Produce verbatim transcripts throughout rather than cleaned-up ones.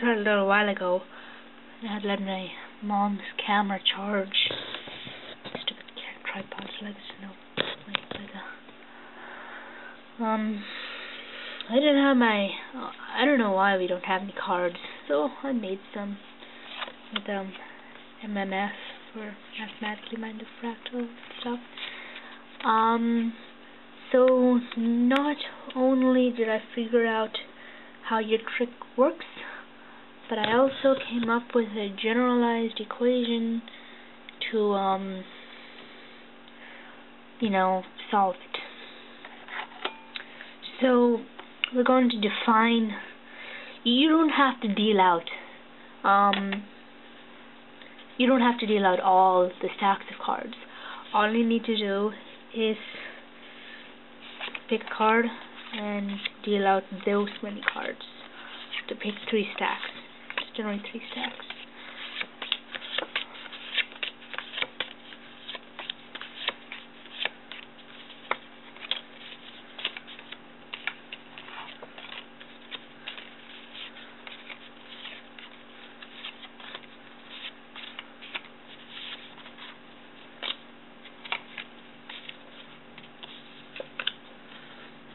just heard a little while ago. I had let my mom's camera charge. Stupid tripods like this, no. Um, I didn't have my. I don't know why we don't have any cards, so I made some with um M M F for mathematically minded fractal stuff. Um, so not only did I figure out how your trick works, but I also came up with a generalized equation to um, you know, solve it. So we're going to define. You don't have to deal out. Um, you don't have to deal out all the stacks of cards. All you need to do is pick a card and deal out those many cards. To pick three stacks. Just generate three stacks.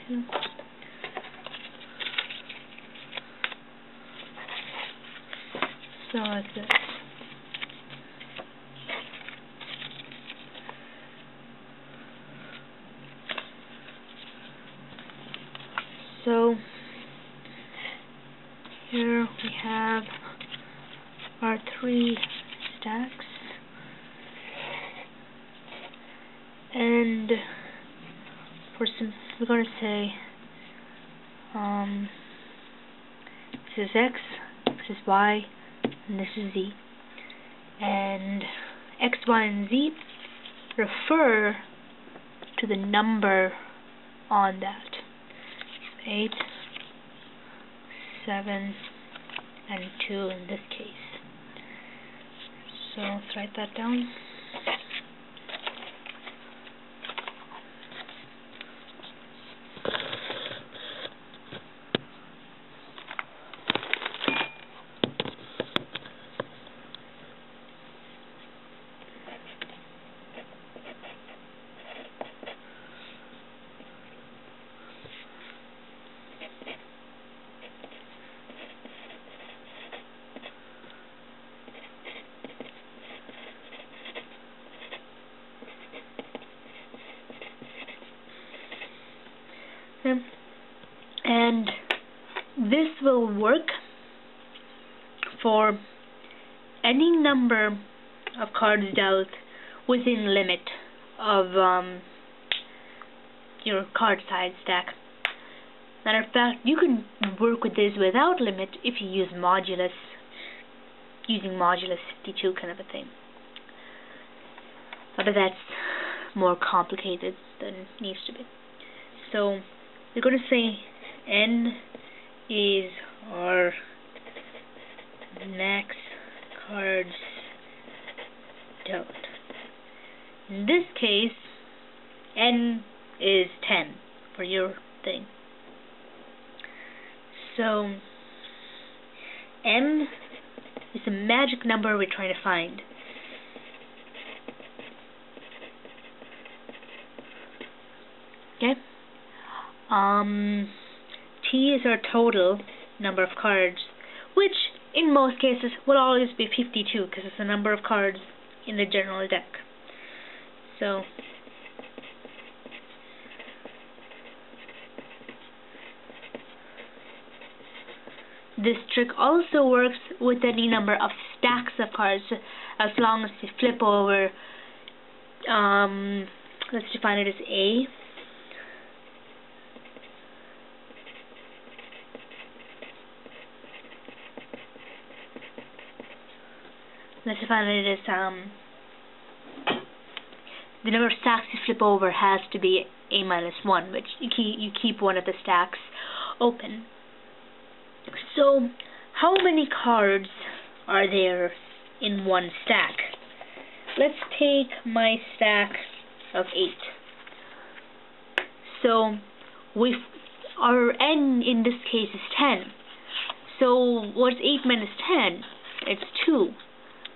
Okay. So like this. So here we have our three stacks, and for some. We're going to say um, this is X, this is Y, and this is Z. And X, Y, and Z refer to the number on that. eight, seven, and two in this case. So let's write that down. And this will work for any number of cards dealt within limit of um, your card side stack. Matter of fact, you can work with this without limit if you use modulus, using modulus fifty-two kind of a thing. But that's more complicated than it needs to be. So we're going to say N is our next cards dealt. In this case, N is ten for your thing. So M is the magic number we're trying to find. Okay? Um, T is our total number of cards, which in most cases will always be fifty-two because it's the number of cards in the general deck. So this trick also works with any number of stacks of cards, as long as you flip over. Um, let's define it as A. Let's define it as um, the number of stacks you flip over has to be A minus one, which you keep, you keep one of the stacks open. So how many cards are there in one stack? Let's take my stack of eight. So we our N in this case is ten. So what's eight minus ten? It's two.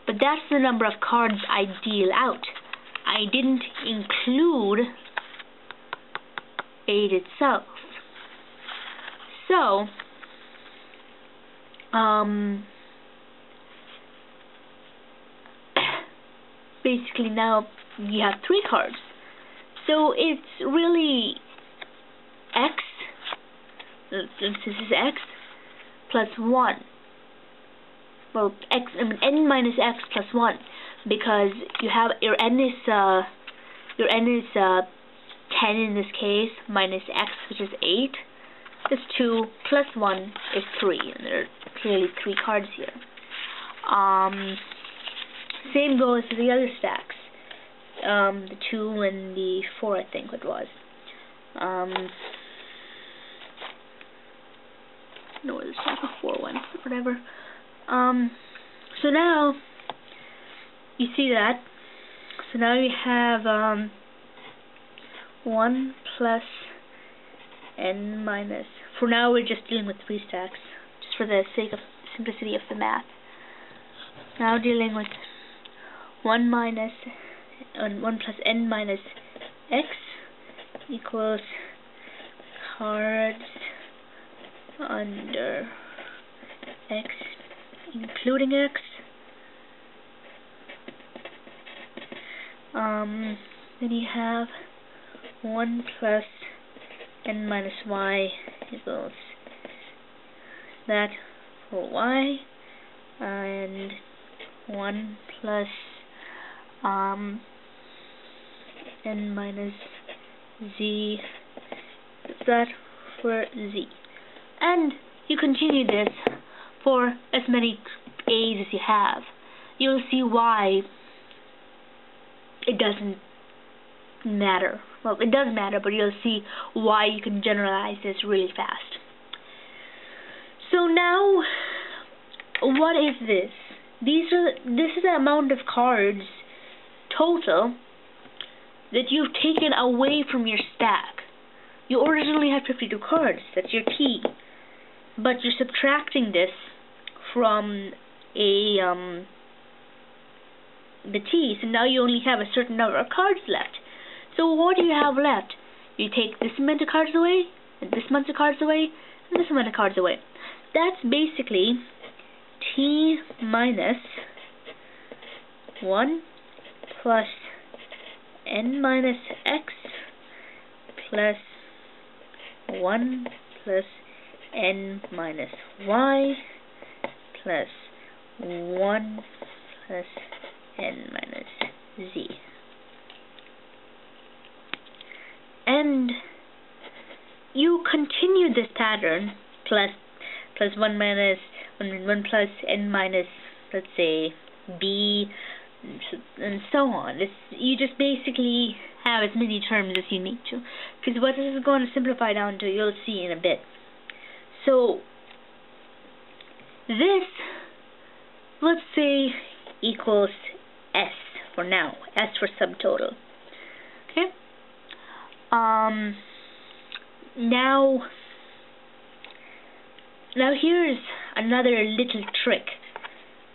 But that's the number of cards I deal out. I didn't include eight itself. So, um, basically now we have three cards. So it's really x, since this is x, plus one. Well, x, I mean, n minus x plus one, because you have your n is uh, your n is uh, ten in this case, minus x, which is eight, is two, plus one is three, and there are clearly three cards here. Um, same goes for the other stacks, um, the two and the four, I think it was. Um, I don't know where the stack of four went, whatever. Um, so now you see that. So now you have um, one plus n minus. For now, we're just dealing with three stacks, just for the sake of simplicity of the math. Now dealing with one minus and uh, one plus n minus x equals cards under x, including x. Um, then you have one plus n minus y equals that for y, and one plus um, n minus z is that for z. And you continue this for as many A's as you have. You'll see why it doesn't matter. Well, it does matter, but you'll see why you can generalize this really fast. So now, what is this? These are this is the amount of cards total that you've taken away from your stack. You originally had fifty-two cards. That's your T. But you're subtracting this from a um, the T, so now you only have a certain number of cards left. So what do you have left? You take this amount of cards away, and this amount of cards away, and this amount of cards away. That's basically T minus one plus n minus x plus one plus n minus y plus one plus n minus z. And you continue this pattern plus plus one minus one, one plus n minus, let's say, b, and so on. It's, you just basically have as many terms as you need to, because what this is going to simplify down to, you'll see in a bit. So this, let's say, equals S for now. S for subtotal. Okay. Um. Now, now here's another little trick,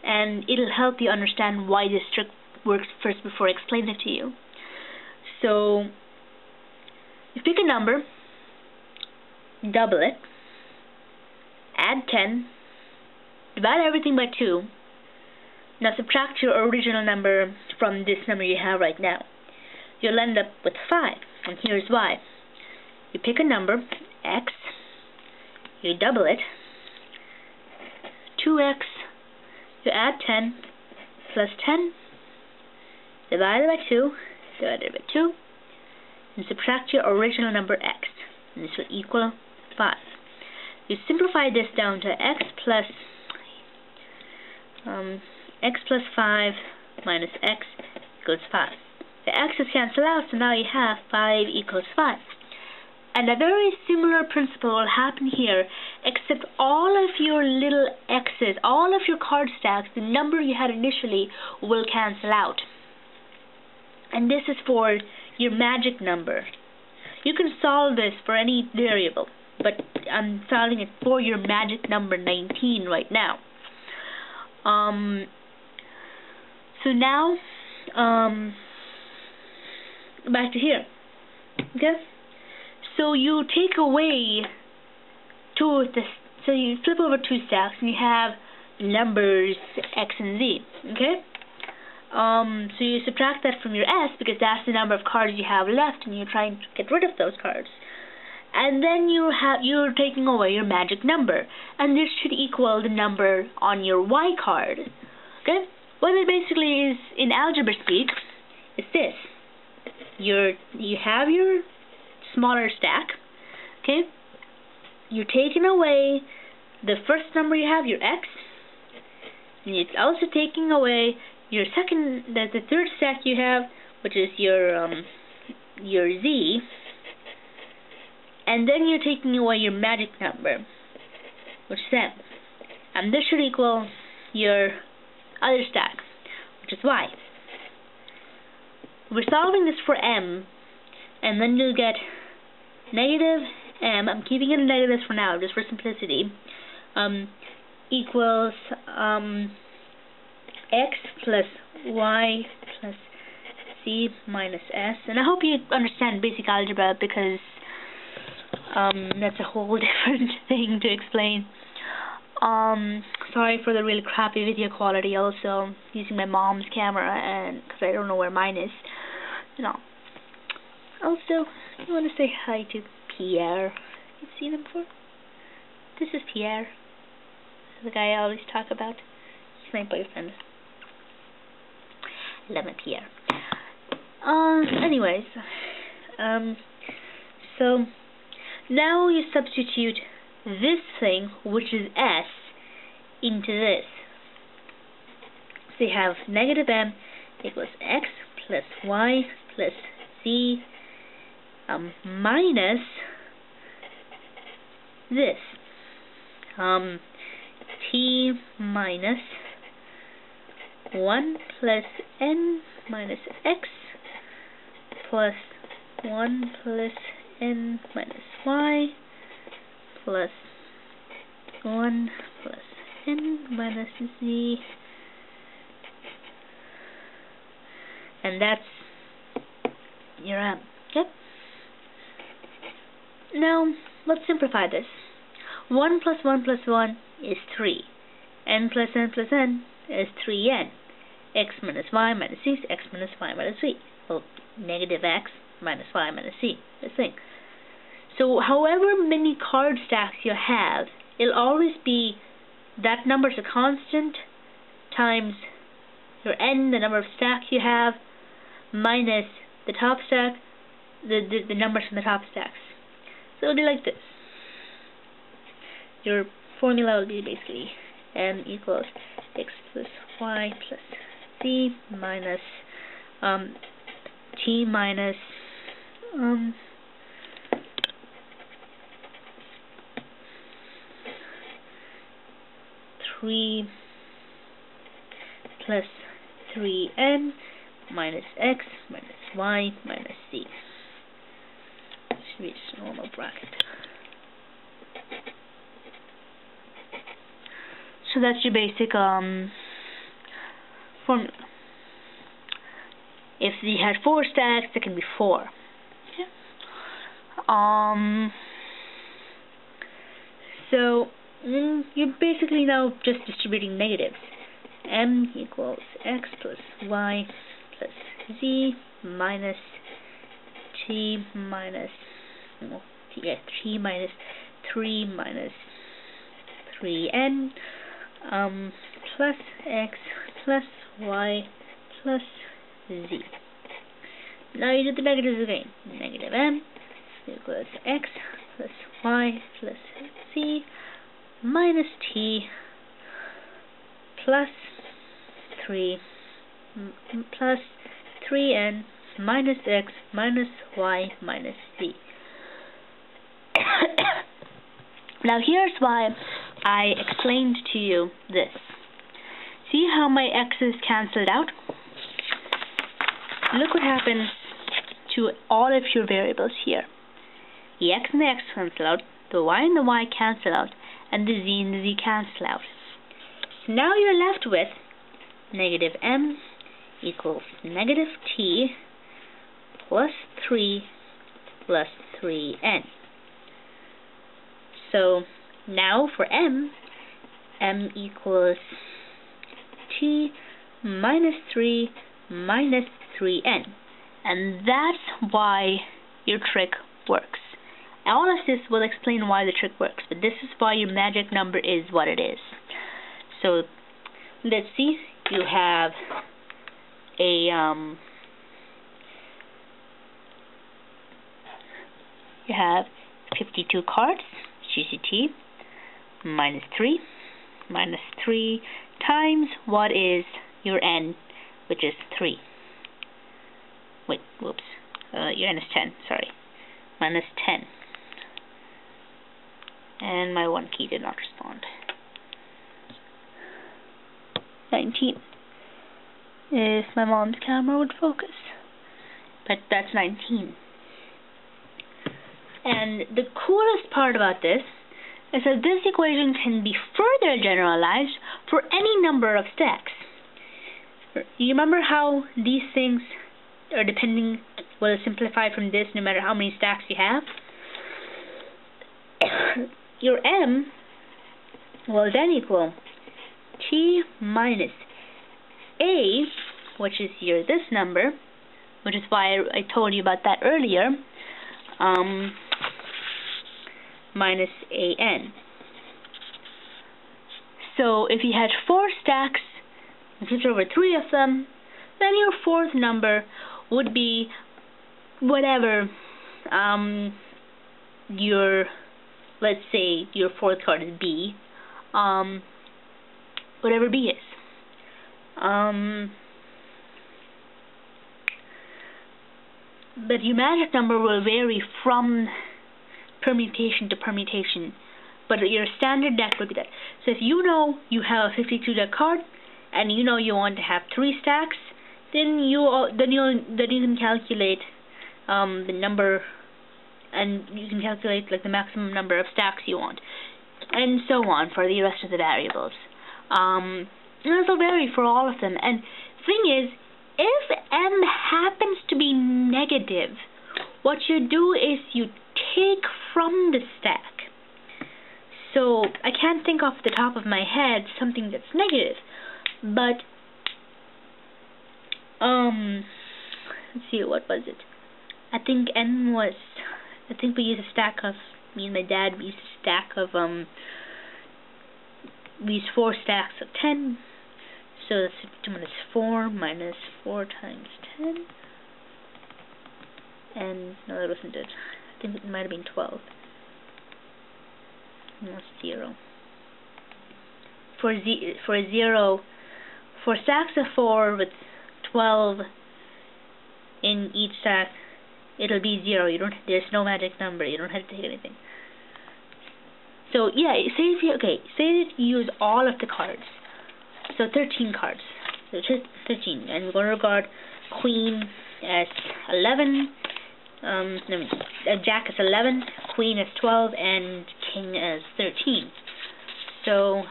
and it'll help you understand why this trick works first before I explain it to you. So, you pick a number, double it, add ten, divide everything by two. Now subtract your original number from this number you have right now. You'll end up with five, and here's why. You pick a number, x, you double it, two x, you add ten, plus ten, divided by two, divided by two, and subtract your original number x, and this will equal five. You simplify this down to x plus um, x plus five minus x equals five. The x's cancel out, so now you have five equals five. And a very similar principle will happen here, except all of your little x's, all of your card stacks, the number you had initially will cancel out. And this is for your magic number. You can solve this for any variable. but I'm fouling it for your magic number nineteen right now. Um, so now, um, back to here, okay? So you take away two of the, so you flip over two stacks and you have numbers X and Z, okay? Um, so you subtract that from your S because that's the number of cards you have left and you're trying to get rid of those cards. And then you have, you're taking away your magic number, and this should equal the number on your Y card, okay? What it basically is in algebra speak is this. You're, you have your smaller stack, okay? You're taking away the first number you have, your X, and it's also taking away your second, the, the third stack you have, which is your, um, your Z, and then you're taking away your magic number, which is M. And this should equal your other stack, which is Y. We're solving this for M, and then you'll get negative M, I'm keeping it in negatives for now, just for simplicity, um, equals um, X plus Y plus Z minus S. And I hope you understand basic algebra, because Um, that's a whole different thing to explain. Um, sorry for the really crappy video quality also, using my mom's camera, and because I don't know where mine is. No. Also, I want to say hi to Pierre. You've seen him before? This is Pierre, the guy I always talk about. He's my boyfriend. I love my Pierre. Uh, anyways. Um, so... Now you substitute this thing, which is S, into this. So you have negative M equals X plus Y plus Z um, minus this. Um, T minus one plus N minus X plus one plus N minus Y plus one plus N minus Z, and that's your M. Okay? Now let's simplify this. One plus one plus one is three. N plus N plus N is three N. X minus Y minus Z is X minus Y minus Z. Well, negative X minus Y minus Z. This thing. So however many card stacks you have, it'll always be that number's a constant times your N, the number of stacks you have, minus the top stack, the, the, the numbers from the top stacks. So it'll be like this. Your formula will be basically M equals X plus Y plus Z minus um, T minus um, three plus three N minus X minus Y minus Z. Should be just a normal bracket. So that's your basic um formula. If you had four stacks, there can be four. Okay. Um. So. You're basically now just distributing negatives. M equals X plus Y plus Z minus T minus no, yeah, T minus three minus three N um, plus X plus Y plus Z. Now you do the negatives again. Negative M equals X plus Y plus Z minus T plus three plus three N minus X minus Y minus Z. Now here's why I explained to you this. See how my X's cancelled out? Look what happens to all of your variables here. The X and the X cancel out. the y and the y cancel out, and the z and the z cancel out. Now you're left with negative m equals negative t plus three plus three n. So now for m, m equals t minus three minus three n. And that's why your trick works. All of this will explain why the trick works, but this is why your magic number is what it is. So let's see, you have a um, you have fifty-two cards, G C T, minus three, minus three times what is your n, which is three. Wait, whoops, uh, your n is ten, sorry, minus ten. And my one key did not respond. nineteen. If my mom's camera would focus. But that's nineteen. And the coolest part about this is that this equation can be further generalized for any number of stacks. You remember how these things are depending, well, simplified from this no matter how many stacks you have? Your m will then equal t minus a, which is your this number, which is why I told you about that earlier, um, minus a n. So if you had four stacks, if you throw over three of them, then your fourth number would be whatever um, your, let's say your fourth card is B, um, whatever B is. Um, but your magic number will vary from permutation to permutation, but your standard deck will be that. So if you know you have a fifty-two deck card, and you know you want to have three stacks, then you then you then you can calculate um, the number. And you can calculate like the maximum number of stacks you want, and so on for the rest of the variables. Um, and this will vary for all of them. And the thing is, if m happens to be negative, what you do is you take from the stack. So I can't think off the top of my head something that's negative, but um, let's see, what was it? I think n was. I think we used a stack of, me and my dad, we used a stack of, um, we used four stacks of ten, so that's fifty-two minus four, minus four times ten, and, no, that wasn't it, I think it might have been twelve, and that's zero. For, z for zero, for stacks of four with twelve in each stack, it'll be zero. You don't. There's no magic number. You don't have to take anything. So yeah, say if you okay, say that you use all of the cards. So thirteen cards. So just thirteen, and we're gonna regard queen as eleven. Um, no, jack as eleven, queen as twelve, and king as thirteen. So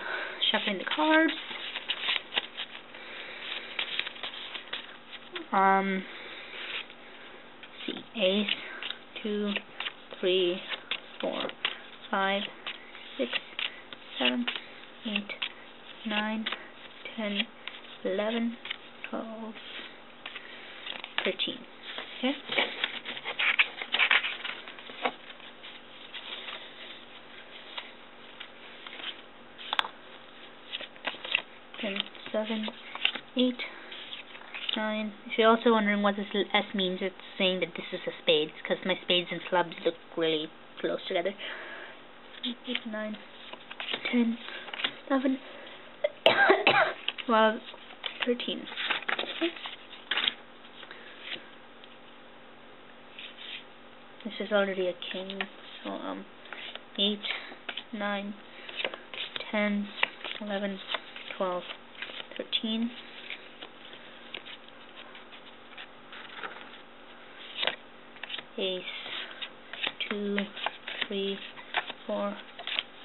shuffling the cards. Um. Ace, two, three, four, five, six, seven, eight, nine, ten, eleven, twelve, thirteen. Okay. Ten, seven, eight. Nine. If you're also wondering what this little S means, it's saying that this is a spades, because my spades and clubs look really close together. Eight, nine, ten, eleven, twelve, thirteen. Okay. This is already a king, so um, eight, nine, ten, eleven, twelve, thirteen. Ace, two, three, four,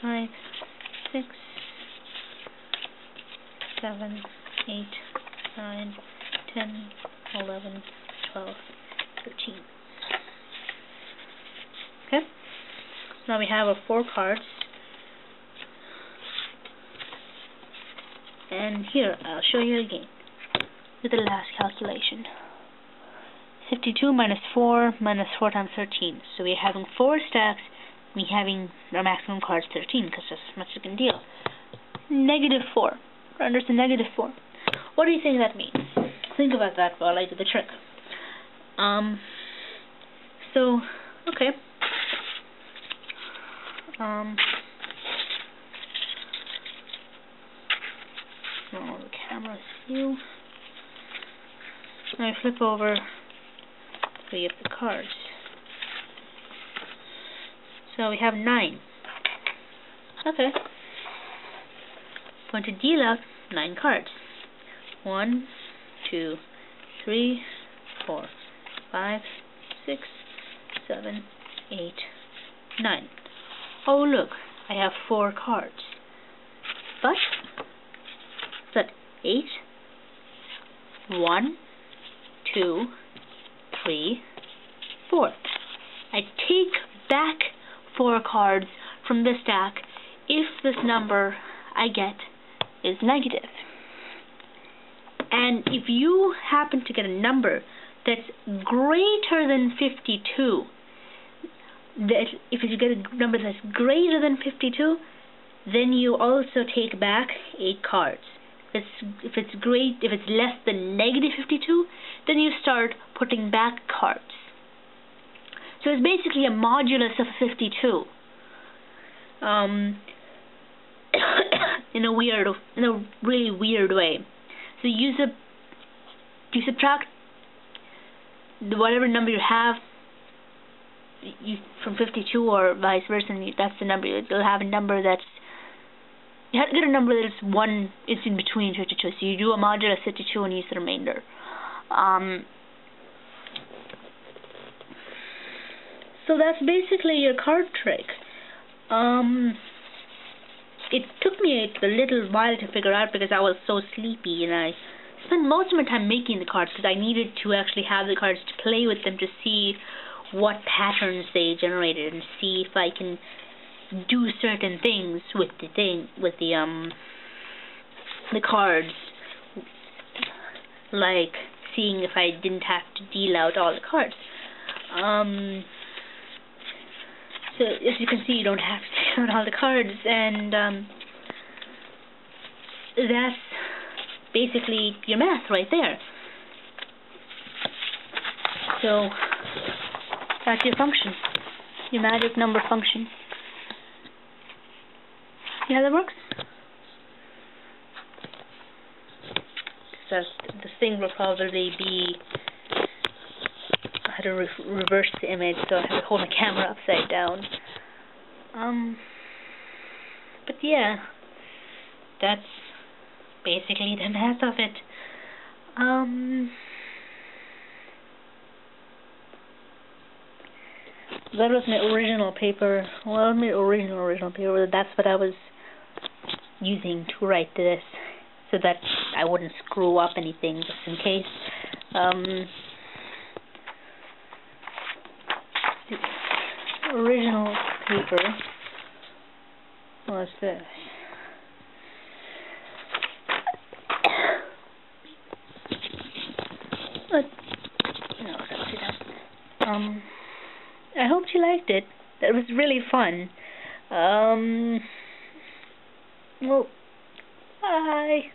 five, six, seven, eight, nine, ten, eleven, twelve, thirteen. Okay. Now we have our four cards. And here, I'll show you again with the last calculation. fifty-two minus four minus four times thirteen. So we're having four stacks. We're having our maximum cards thirteen because that's as much as we can deal. Negative four. Under the negative four. What do you think that means? Think about that while I do the trick. Um. So, okay. Um. Oh, the camera is you. I flip over three of the cards. So we have nine. Okay. Going to deal out nine cards. One, two, three, four, five, six, seven, eight, nine. Oh look, I have four cards. But that eight, one, two, three, four. I take back four cards from this stack if this number I get is negative. And if you happen to get a number that's greater than fifty-two, that if you get a number that's greater than fifty-two, then you also take back eight cards. If it's, if it's great, if it's less than negative fifty-two, then you start putting back cards. So it's basically a modulus of fifty-two. Um, in a weird, in a really weird way. So you sub, you subtract whatever number you have you, from fifty-two or vice versa. And that's the number you'll have a number that's you have to get a number that's one is in between fifty-two. So you do a modulus fifty-two and use the remainder. Um, so that's basically your card trick. Um. It took me a little while to figure out because I was so sleepy, and I spent most of my time making the cards because I needed to actually have the cards to play with them to see what patterns they generated and see if I can do certain things with the thing with the um the cards, like seeing if I didn't have to deal out all the cards. Um, so as you can see, you don't have to on all the cards, and um, that's basically your math right there. So that's your function, your magic number function. See how that works? So this thing will probably be. I had to re reverse the image, so I had to hold my camera upside down. Um, but yeah, that's basically the math of it. Um, that was my original paper, well, my original, original paper, that's what I was using to write this, so that I wouldn't screw up anything, just in case. Um, original paper was this. But, no, um, I hope you liked it. That was really fun. Um, well, bye.